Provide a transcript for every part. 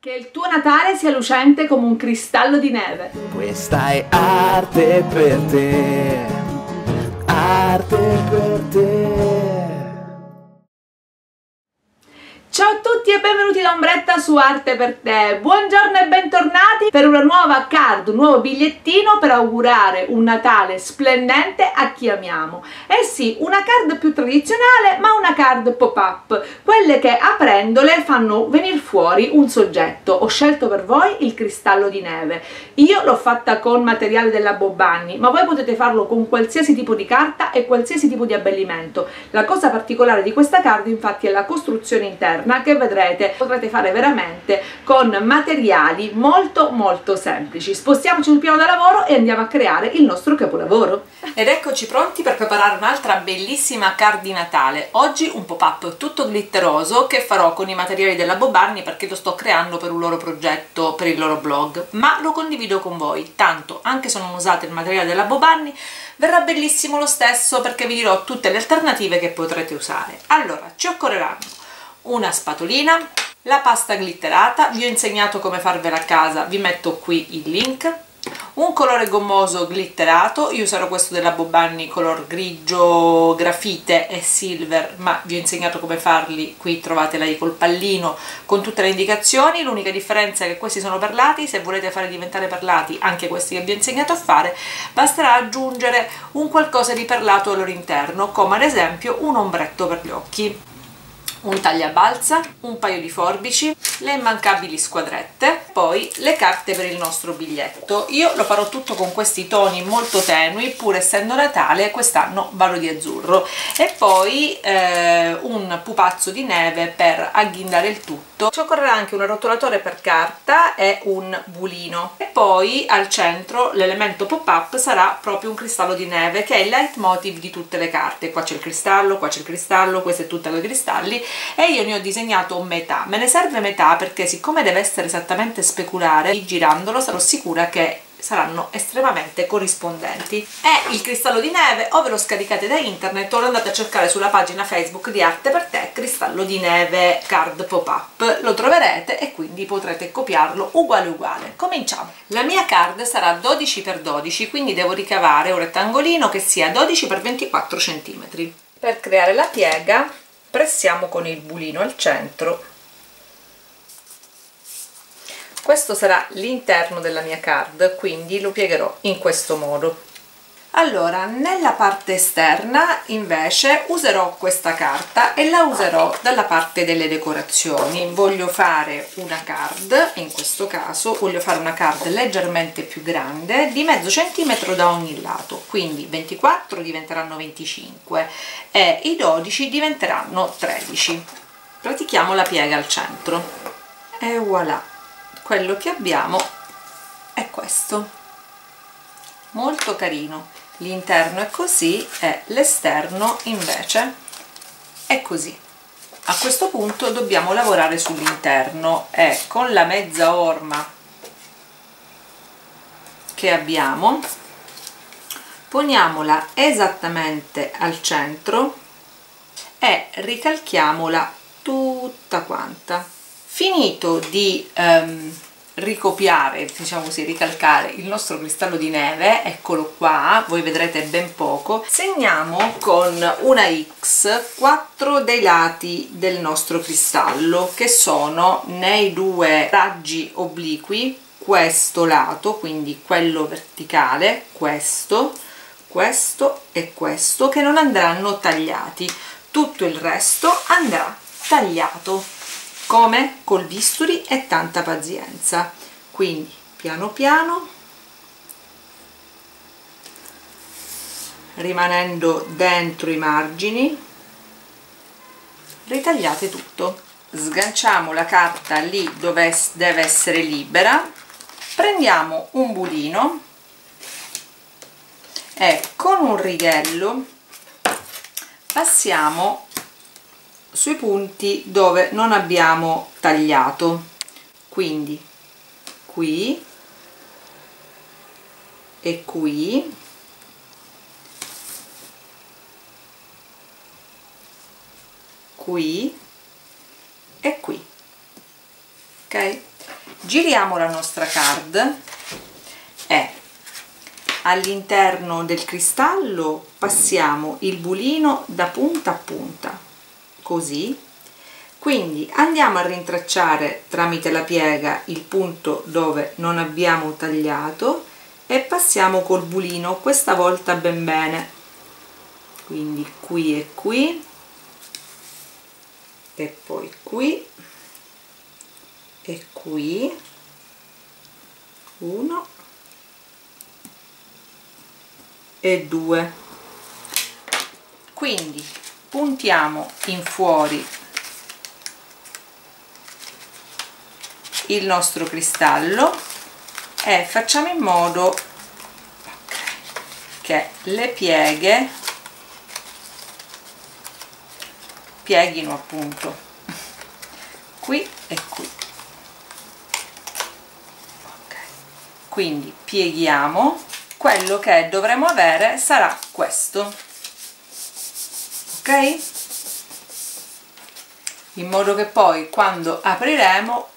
Che il tuo Natale sia lucente come un cristallo di neve. Questa è arte per te, arte per te. Ciao a tutti e benvenuti da Ombretta su Arte per Te. Buongiorno e bentornati per una nuova card, un nuovo bigliettino per augurare un Natale splendente a chi amiamo. Eh sì, una card più tradizionale, ma una card pop-up, quelle che aprendole fanno venire fuori un soggetto. Ho scelto per voi il cristallo di neve. Io l'ho fatta con materiale della Bobagni, ma voi potete farlo con qualsiasi tipo di carta e qualsiasi tipo di abbellimento. La cosa particolare di questa card, infatti, è la costruzione interna, che vedrete potrete fare veramente con materiali molto semplici. Spostiamoci sul piano da lavoro e andiamo a creare il nostro capolavoro. Ed eccoci pronti per preparare un'altra bellissima card di Natale. Oggi un pop-up tutto glitteroso che farò con i materiali della Bobagni, perché lo sto creando per un loro progetto, per il loro blog, ma lo condivido con voi, tanto anche se non usate il materiale della Bobagni verrà bellissimo lo stesso, perché vi dirò tutte le alternative che potrete usare. Allora, ci occorreranno una spatolina, la pasta glitterata, vi ho insegnato come farvela a casa, vi metto qui il link, un colore gommoso glitterato, io userò questo della Bobagni color grigio, grafite e silver, ma vi ho insegnato come farli, qui trovate lei col pallino con tutte le indicazioni, l'unica differenza è che questi sono perlati, se volete fare diventare perlati anche questi che vi ho insegnato a fare, basterà aggiungere un qualcosa di perlato al loro interno, come ad esempio un ombretto per gli occhi, un tagliabalza, un paio di forbici, le immancabili squadrette, poi le carte per il nostro biglietto. Io lo farò tutto con questi toni molto tenui, pur essendo Natale quest'anno vado di azzurro, e poi un pupazzo di neve per agghindare il tutto. Ci occorrerà anche un arrotolatore per carta e un bulino, e poi al centro l'elemento pop-up sarà proprio un cristallo di neve, che è il leitmotiv di tutte le carte. Qua c'è il cristallo, qua c'è il cristallo, questa è tutta con i cristalli, e io ne ho disegnato metà. Me ne serve metà perché, siccome deve essere esattamente speculare, girandolo sarò sicura che saranno estremamente corrispondenti. E il cristallo di neve o ve lo scaricate da internet o lo andate a cercare sulla pagina Facebook di Arte per Te, cristallo di neve card pop-up, lo troverete e quindi potrete copiarlo uguale. Cominciamo. La mia card sarà 12x12, quindi devo ricavare un rettangolino che sia 12x24 cm. Per creare la piega pressiamo con il bulino al centro. Questo sarà l'interno della mia card, quindi lo piegherò in questo modo. Allora, nella parte esterna invece userò questa carta e la userò dalla parte delle decorazioni. Voglio fare una card, in questo caso voglio fare una card leggermente più grande, di mezzo centimetro da ogni lato, quindi 24 diventeranno 25 e i 12 diventeranno 13. Pratichiamo la piega al centro e voilà, quello che abbiamo è questo. Molto carino, l'interno è così e l'esterno invece è così. A questo punto dobbiamo lavorare sull'interno e con la mezza orma che abbiamo poniamola esattamente al centro e ricalchiamola tutta quanta. Finito di ricopiare, diciamo così, ricalcare il nostro cristallo di neve, eccolo qua, voi vedrete ben poco, segniamo con una X 4 dei lati del nostro cristallo, che sono nei due raggi obliqui, questo lato, quindi quello verticale, questo e questo, che non andranno tagliati, tutto il resto andrà tagliato. Come? Col bisturi e tanta pazienza, quindi piano piano, rimanendo dentro i margini, ritagliate tutto. Sganciamo la carta lì dove deve essere libera, prendiamo un bulino e con un righello passiamo sui punti dove non abbiamo tagliato, quindi qui e qui, qui e qui, ok? Giriamo la nostra card e all'interno del cristallo passiamo il bulino da punta a punta, così. Quindi andiamo a rintracciare tramite la piega il punto dove non abbiamo tagliato e passiamo col bulino, questa volta ben bene, quindi qui e qui e poi qui e qui, uno e due. Quindi puntiamo in fuori il nostro cristallo e facciamo in modo che le pieghe pieghino appunto qui e qui. Quindi pieghiamo, quello che dovremo avere sarà questo, ok? In modo che poi quando apriremo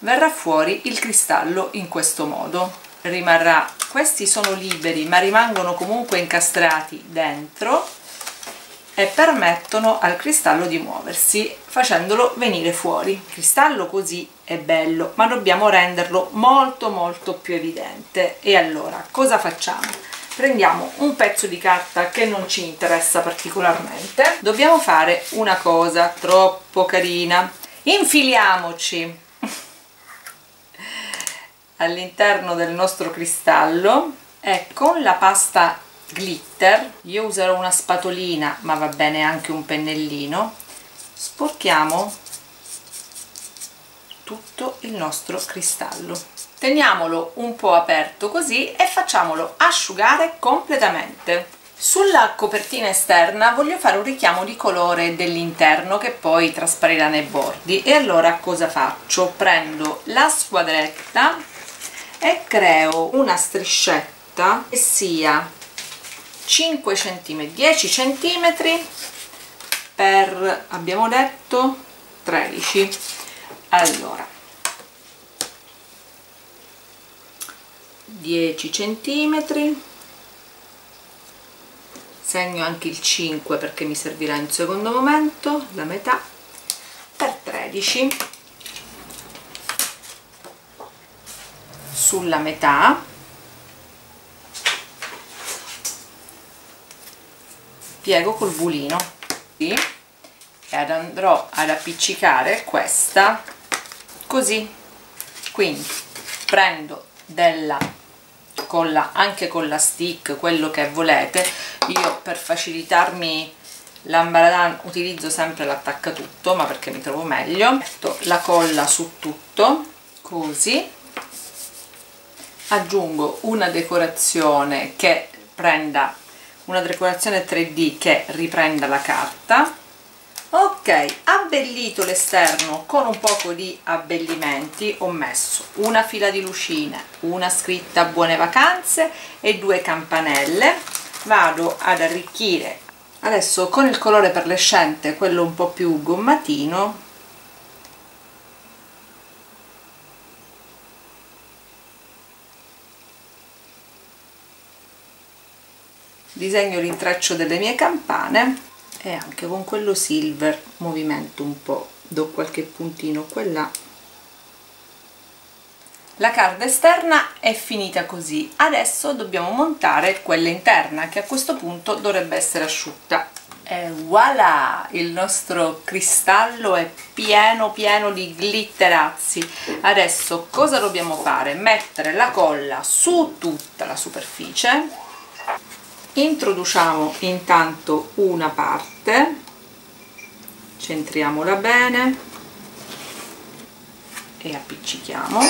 verrà fuori il cristallo in questo modo. Rimarrà, questi sono liberi ma rimangono comunque incastrati dentro e permettono al cristallo di muoversi facendolo venire fuori. Il cristallo così è bello, ma dobbiamo renderlo molto più evidente. E allora cosa facciamo? Prendiamo un pezzo di carta che non ci interessa particolarmente. Dobbiamo fare una cosa troppo carina: infiliamoci all'interno del nostro cristallo e con la pasta glitter, io userò una spatolina ma va bene anche un pennellino, sporchiamo tutto il nostro cristallo, teniamolo un po' aperto così e facciamolo asciugare completamente. Sulla copertina esterna voglio fare un richiamo di colore dell'interno che poi trasparirà nei bordi, e allora cosa faccio? Prendo la squadretta e creo una striscetta che sia 5 cm, 10 cm per, abbiamo detto, 13. Allora 10 cm, segno anche il 5 perché mi servirà in un secondo momento, la metà per 13. Sulla metà piego col bulino e andrò ad appiccicare questa così. Quindi prendo della colla, anche con la stick, quello che volete. Io per facilitarmi l'ambaradan utilizzo sempre l'attaccatutto, ma perché mi trovo meglio. Metto la colla su tutto così, aggiungo una decorazione che prenda una decorazione 3D che riprenda la carta, ok. Abbellito l'esterno con un poco di abbellimenti, ho messo una fila di lucine, una scritta buone vacanze e due campanelle. Vado ad arricchire adesso con il colore perlescente, quello un po' più gommatino, disegno l'intraccio delle mie campane e anche con quello silver movimento un po', do qualche puntino qua e là. La card esterna è finita così, adesso dobbiamo montare quella interna che a questo punto dovrebbe essere asciutta e voilà, il nostro cristallo è pieno di glitterazzi. Adesso cosa dobbiamo fare? Mettere la colla su tutta la superficie. Introduciamo intanto una parte, centriamola bene e appiccichiamo,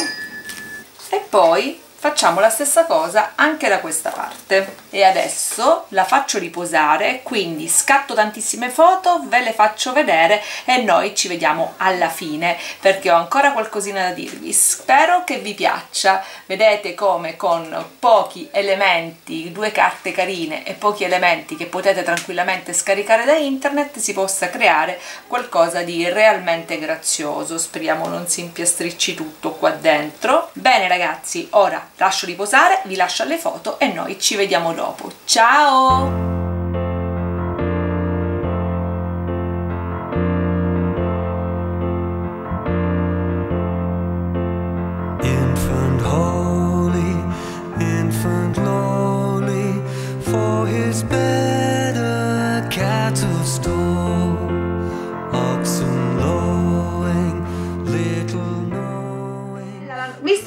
e poi Facciamo la stessa cosa anche da questa parte e adesso la faccio riposare, quindi scatto tantissime foto, ve le faccio vedere e noi ci vediamo alla fine perché ho ancora qualcosina da dirvi. Spero che vi piaccia, vedete come con pochi elementi, due carte carine e pochi elementi che potete tranquillamente scaricare da internet si possa creare qualcosa di realmente grazioso. Speriamo non si impiastricci tutto qua dentro. Bene ragazzi, ora lascio riposare, vi lascio alle foto e noi ci vediamo dopo. Ciao!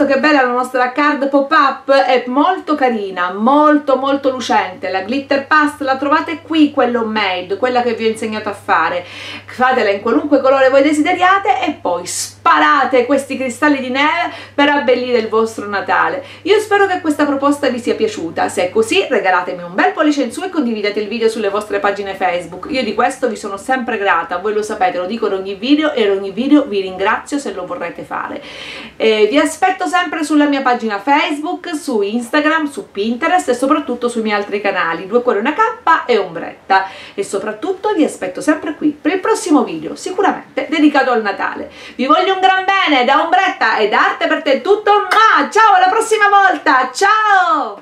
Che bella la nostra card pop-up, è molto carina, molto lucente. La glitter paste la trovate qui, quello made, quella che vi ho insegnato a fare. Fatela in qualunque colore voi desideriate e poi sparate questi cristalli di neve per abbellire il vostro Natale. Io spero che questa proposta vi sia piaciuta, se è così regalatemi un bel pollice in su e condividete il video sulle vostre pagine Facebook, io di questo vi sono sempre grata, voi lo sapete, lo dico in ogni video e in ogni video vi ringrazio se lo vorrete fare. Vi aspetto sempre sulla mia pagina Facebook, su Instagram, su Pinterest e soprattutto sui miei altri canali, Due Cuori Una K e Ombretta, e soprattutto vi aspetto sempre qui per il prossimo video sicuramente dedicato al Natale. Vi voglio un gran bene da Ombretta ed Arte per Te, tutto ma ciao, alla prossima volta, ciao!